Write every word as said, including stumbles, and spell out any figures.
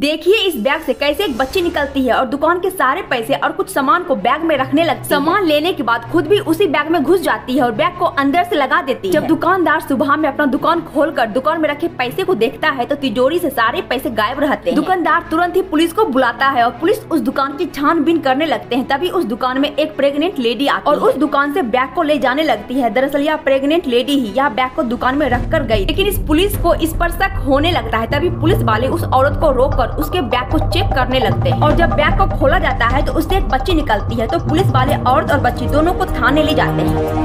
देखिए इस बैग से कैसे एक बच्ची निकलती है और दुकान के सारे पैसे और कुछ सामान को बैग में रखने लगती है। सामान लेने के बाद खुद भी उसी बैग में घुस जाती है और बैग को अंदर से लगा देती है। जब दुकानदार सुबह में अपना दुकान खोलकर दुकान में रखे पैसे को देखता है तो तिजोरी से सारे पैसे गायब रहते हैं। दुकानदार तुरंत ही पुलिस को बुलाता है और पुलिस उस दुकान की छानबीन करने लगते है। तभी उस दुकान में एक प्रेग्नेंट लेडी आती है और उस दुकान से बैग को ले जाने लगती है। दरअसल यह प्रेग्नेंट लेडी ही यह बैग को दुकान में रख कर गयी, लेकिन इस पुलिस को इस पर शक होने लगता है। तभी पुलिस वाले उस औरत को रोक कर उसके बैग को चेक करने लगते हैं और जब बैग को खोला जाता है तो उससे एक बच्ची निकलती है। तो पुलिस वाले औरत और बच्ची दोनों को थाने ले जाते हैं।